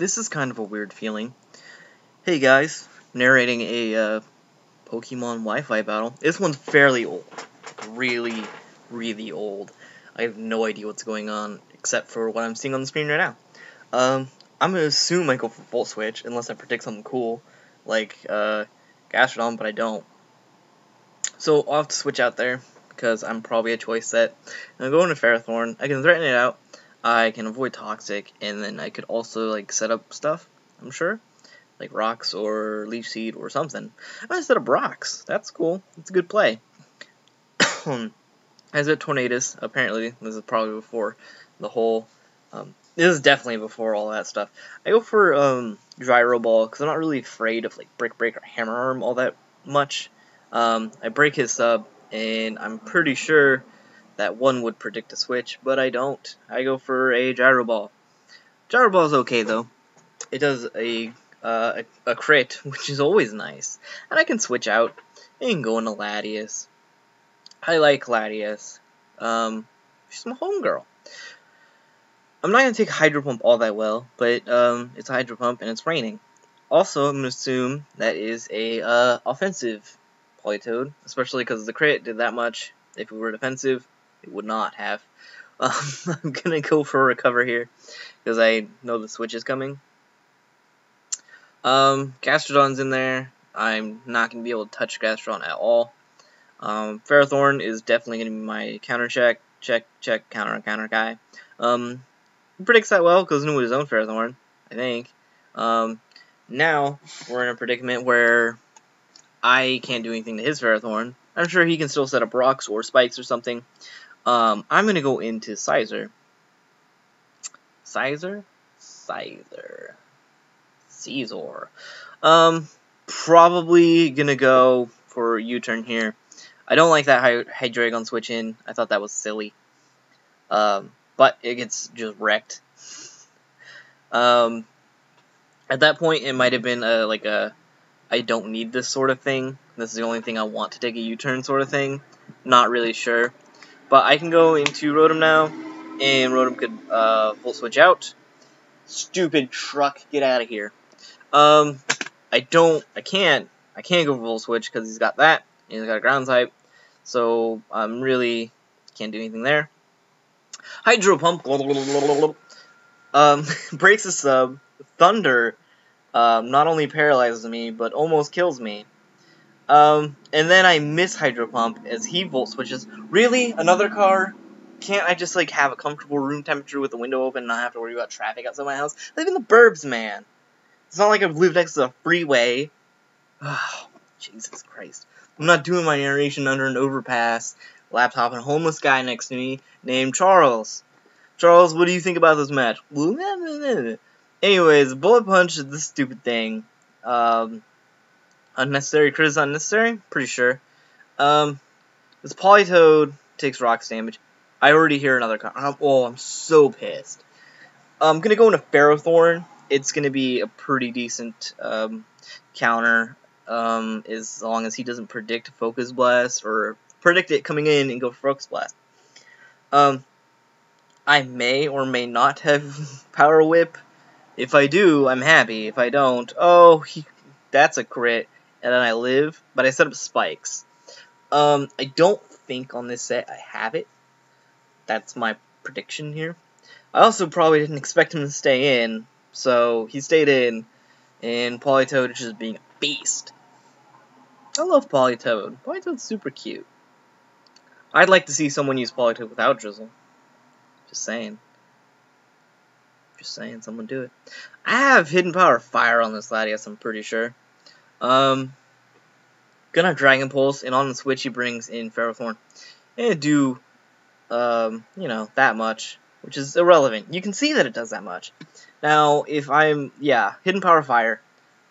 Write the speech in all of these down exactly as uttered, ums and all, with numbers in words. This is kind of a weird feeling. Hey guys, narrating a uh, Pokemon Wi-Fi battle. This one's fairly old. Really, really old. I have no idea what's going on except for what I'm seeing on the screen right now. Um, I'm going to assume I go for Volt Switch unless I predict something cool like uh, Gastrodon, but I don't. So I'll have to switch out there because I'm probably a choice set. I'm going to Ferrothorn. I can threaten it out. I can avoid Toxic, and then I could also like set up stuff, I'm sure. Like rocks or Leech Seed or something. I'm gonna set up rocks. That's cool. It's a good play. As a Tornadus, apparently, this is probably before the whole um this is definitely before all that stuff. I go for um Gyro Ball because I'm not really afraid of like Brick Break or Hammer Arm all that much. Um I break his sub and I'm pretty sure that one would predict a switch, but I don't. I go for a Gyro Ball. Gyro Ball is okay though. It does a, uh, a a crit, which is always nice. And I can switch out and go into Latias. I like Latias. Um, she's my homegirl. I'm not gonna take Hydro Pump all that well, but um, it's a Hydro Pump and it's raining. Also, I'm gonna assume that is a uh, offensive Politoed, especially because the crit did that much. If it were defensive, it would not have. Um, I'm going to go for a recover here, because I know the switch is coming. Um, Gastrodon's in there. I'm not going to be able to touch Gastrodon at all. Um, Ferrothorn is definitely going to be my counter check, check, check, counter, counter guy. Um, he predicts that well, because he knew his own Ferrothorn, I think. Um, now, we're in a predicament where I can't do anything to his Ferrothorn. I'm sure he can still set up rocks or spikes or something. Um, I'm going to go into Scizor. Scizor? Scizor. Scizor. Um, probably going to go for U-turn here. I don't like that Hydreigon switch in. I thought that was silly. Um, but it gets just wrecked. Um, at that point, it might have been a, like a I don't need this sort of thing. This is the only thing I want to take a U-turn sort of thing. Not really sure. But I can go into Rotom now, and Rotom could uh, Volt Switch out. Stupid truck, get out of here. Um, I don't, I can't, I can't go for Volt Switch because he's got that, and he's got a ground type. So I'm um, really, can't do anything there. Hydro Pump, um, breaks a sub, Thunder, um, not only paralyzes me, but almost kills me. Um, and then I miss Hydro Pump as he Volt Switches. Really? Another car? Can't I just, like, have a comfortable room temperature with the window open and not have to worry about traffic outside my house? I live in the burbs, man. It's not like I've lived next to a freeway. Oh, Jesus Christ. I'm not doing my narration under an overpass, laptop, and a homeless guy next to me named Charles. Charles, what do you think about this match? Anyways, Bullet Punch is this stupid thing. Um... Unnecessary crit is unnecessary? Pretty sure. Um, this Politoed takes rocks damage. I already hear another con. Oh, I'm so pissed. I'm going to go into Ferrothorn. It's going to be a pretty decent um, counter um, as long as he doesn't predict Focus Blast or predict it coming in and go for Focus Blast. Um, I may or may not have Power Whip. If I do, I'm happy. If I don't, oh, he, that's a crit. And then I live, but I set up spikes. Um, I don't think on this set I have it. That's my prediction here. I also probably didn't expect him to stay in, so he stayed in, and Politoed is just being a beast. I love Politoed. Politoed's super cute. I'd like to see someone use Politoed without Drizzle. Just saying. Just saying, someone do it. I have Hidden Power Fire on this Latias, I'm pretty sure. Um, gonna have Dragon Pulse, and on the switch he brings in Ferrothorn. And do, um, you know, that much, which is irrelevant. You can see that it does that much. Now, if I'm, yeah, Hidden Power Fire,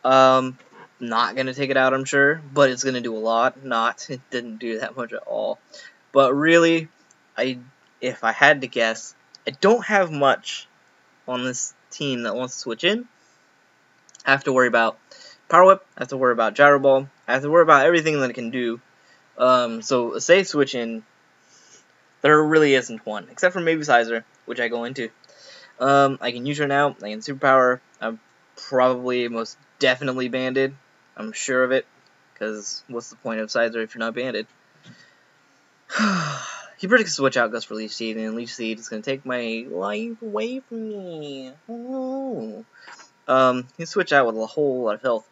um, not gonna take it out, I'm sure, but it's gonna do a lot. Not, it didn't do that much at all. But really, I, if I had to guess, I don't have much on this team that wants to switch in. I have to worry about Power Whip, I have to worry about Gyro Ball, I have to worry about everything that it can do. Um, so a safe switch in, there really isn't one, except for maybe Scizor, which I go into. Um, I can U-turn out, I can superpower. I'm probably most definitely banded. I'm sure of it, because what's the point of Scizor if you're not banded? He predicts switch out, goes for Leech Seed, and Leech Seed is going to take my life away from me. Oh. Um, he'll switch out with a whole lot of health.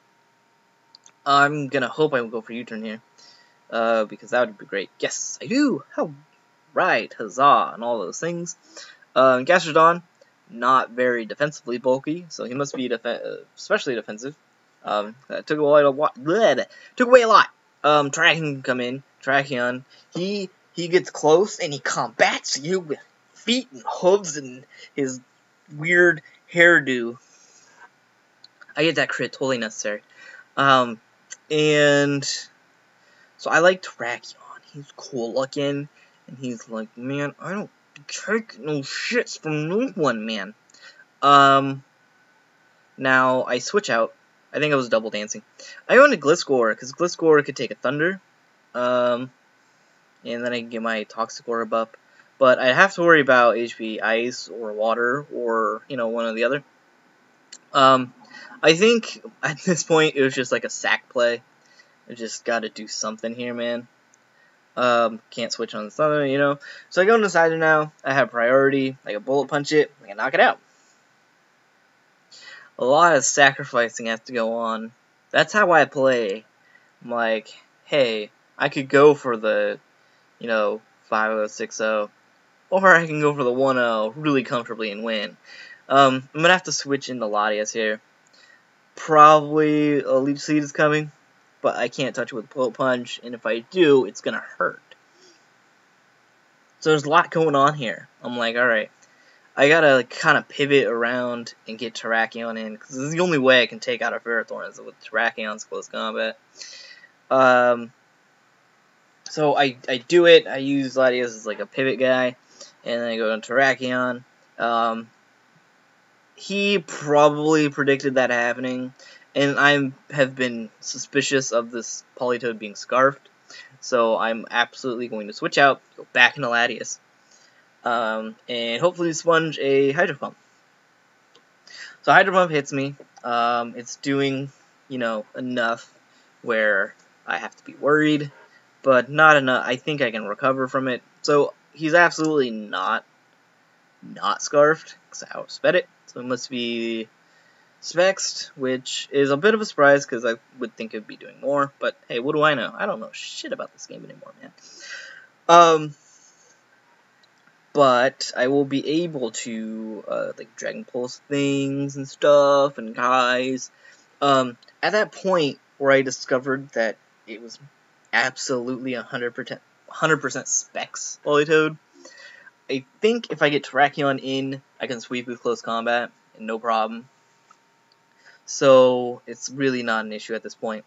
I'm going to hope I will go for U-turn here, uh, because that would be great. Yes, I do! How right, huzzah, and all those things. Um, Gastrodon, not very defensively bulky, so he must be def especially defensive. Um, that took away a lot. Bleh, took away a lot. Um, Terrakion can come in. Terrakion, he he gets close and he combats you with feet and hooves and his weird hairdo. I get that crit, totally necessary. Um, and so I like Terrakion. He's cool looking, and he's like, man, I don't take no shits from no one, man. Um, now I switch out. I think I was double dancing. I owned a Gliscor, because Gliscor could take a Thunder. Um, and then I can get my Toxic Orb up. But I'd have to worry about H P Ice or Water or, you know, one or the other. Um, I think at this point it was just like a sack play. I just gotta do something here, man. Um, can't switch on the Thunder, you know. So I go into Scizor now. I have priority. I can Bullet Punch it. I can knock it out. A lot of sacrificing has to go on. That's how I play. I'm like, hey, I could go for the, you know, five oh, six oh, or I can go for the one oh really comfortably and win. Um, I'm going to have to switch into Latias here. Probably a Leech Seed is coming, but I can't touch it with Bullet Punch, and if I do, it's going to hurt. So there's a lot going on here. I'm like, alright. I gotta like, kind of pivot around and get Terrakion in, because this is the only way I can take out a Ferrothorn is with Terrakion's close combat. Um, so I, I do it. I use Latias as like a pivot guy, and then I go to Terrakion. Um, he probably predicted that happening, and I have been suspicious of this Politoed being scarfed, so I'm absolutely going to switch out, go back into Latias. Um, and hopefully sponge a Hydro Pump. So Hydro Pump hits me. Um, it's doing, you know, enough where I have to be worried, but not enough. I think I can recover from it. So he's absolutely not, not scarfed, because I outsped it. So it must be spexed, which is a bit of a surprise, because I would think it would be doing more. But hey, what do I know? I don't know shit about this game anymore, man. Um... But I will be able to, uh, like, Dragon Pulse things and stuff, and guys. Um, at that point where I discovered that it was absolutely one hundred percent specs Politoed, I think if I get Terrakion in, I can sweep with close combat, and no problem. So, it's really not an issue at this point.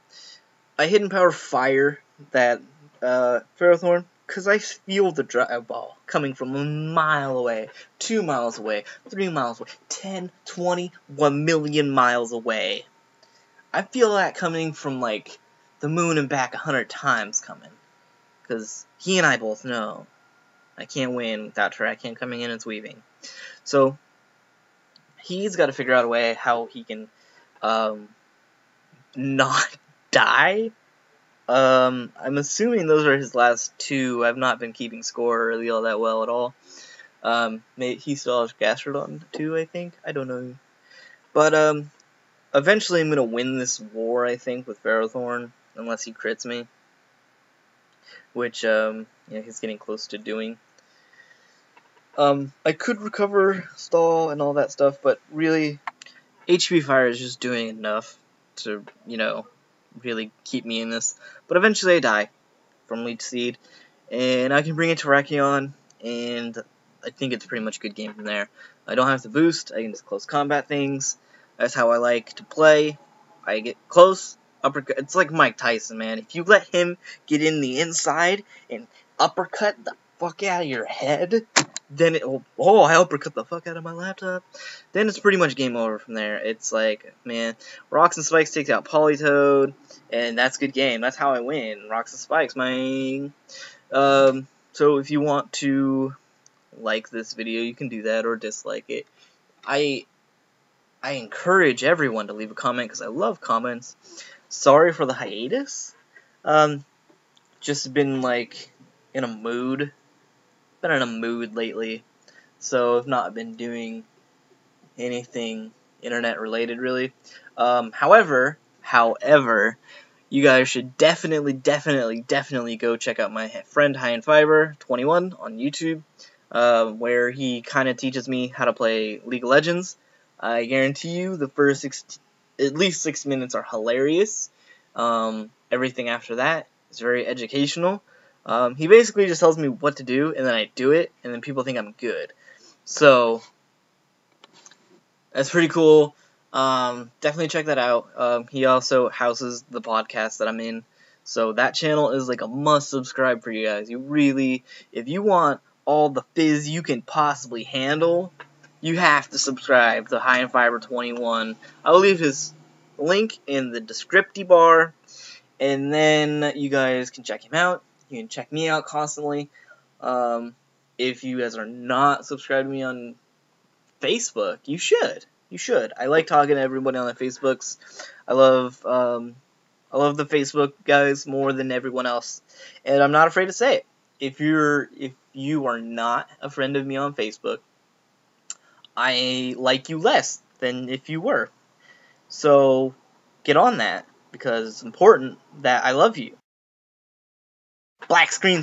I Hidden Power Fire that, uh, Ferrothorn. Because I feel the Gyro Ball coming from a mile away, two miles away, three miles away, ten, twenty, one million miles away. I feel that coming from, like, the moon and back a hundred times coming. Because he and I both know I can't win without Terrakion coming in and sweeping. So, he's got to figure out a way how he can, um, not die. Um, I'm assuming those are his last two. I've not been keeping score really all that well at all. Um, he still has Gastrodon too, I think. I don't know. But, um, eventually I'm going to win this war, I think, with Ferrothorn, unless he crits me. Which, um, yeah, he's getting close to doing. Um, I could recover stall and all that stuff, but really, H P Fire is just doing enough to, you know, really keep me in this, but eventually I die from Leech Seed, and I can bring in Terrakion, and I think it's pretty much a good game from there. I don't have to boost, I can just close combat things, that's how I like to play. I get close, uppercut, it's like Mike Tyson, man. If you let him get in the inside and uppercut the fuck out of your head, then it will, oh, I uppercut the fuck out of my laptop, then it's pretty much game over from there. It's like, man, Rocks and Spikes takes out Politoed, and that's good game. That's how I win. Rocks and Spikes, man. Um, so if you want to like this video, you can do that, or dislike it. I I encourage everyone to leave a comment because I love comments. Sorry for the hiatus. Um, just been like in a mood. Been in a mood lately, so I've not been doing anything internet related really. Um, however, however, you guys should definitely, definitely, definitely go check out my friend High In Fiber twenty-one on YouTube, uh, where he kind of teaches me how to play League of Legends. I guarantee you the first six, at least six minutes are hilarious. Um, everything after that is very educational. Um, he basically just tells me what to do, and then I do it, and then people think I'm good. So, that's pretty cool. Um, definitely check that out. Um, he also houses the podcast that I'm in, so that channel is like a must subscribe for you guys. You really, if you want all the fizz you can possibly handle, you have to subscribe to High In Fiber twenty-one. I'll leave his link in the description bar, and then you guys can check him out. You can check me out constantly. Um, if you guys are not subscribed to me on Facebook, you should. You should. I like talking to everybody on the Facebooks. I love, um, I love the Facebook guys more than everyone else, and I'm not afraid to say it. If you're, if you are not a friend of me on Facebook, I like you less than if you were. So get on that because it's important that I love you. Black screen.